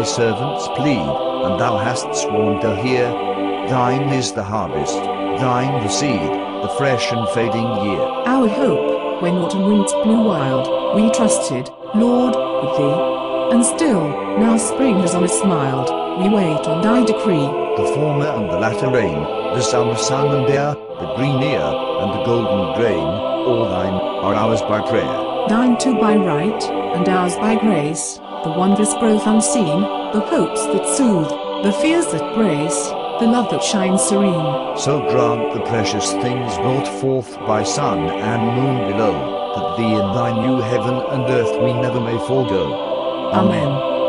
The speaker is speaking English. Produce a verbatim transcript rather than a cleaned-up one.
thy servants plead, and thou hast sworn to hear. Thine is the harvest, thine the seed, the fresh and fading year. Our hope, when autumn winds blew wild, we trusted, Lord, with thee. And still, now spring has on us smiled, we wait on thy decree. The former and the latter rain, the summer sun and air, the green ear, and the golden grain, all thine, are ours by prayer. Thine too by right, and ours by grace, the wondrous growth unseen, the hopes that soothe, the fears that brace, the love that shines serene. So grant the precious things brought forth by sun and moon below, that thee in thy new heaven and earth we never may forego. Amen. Amen.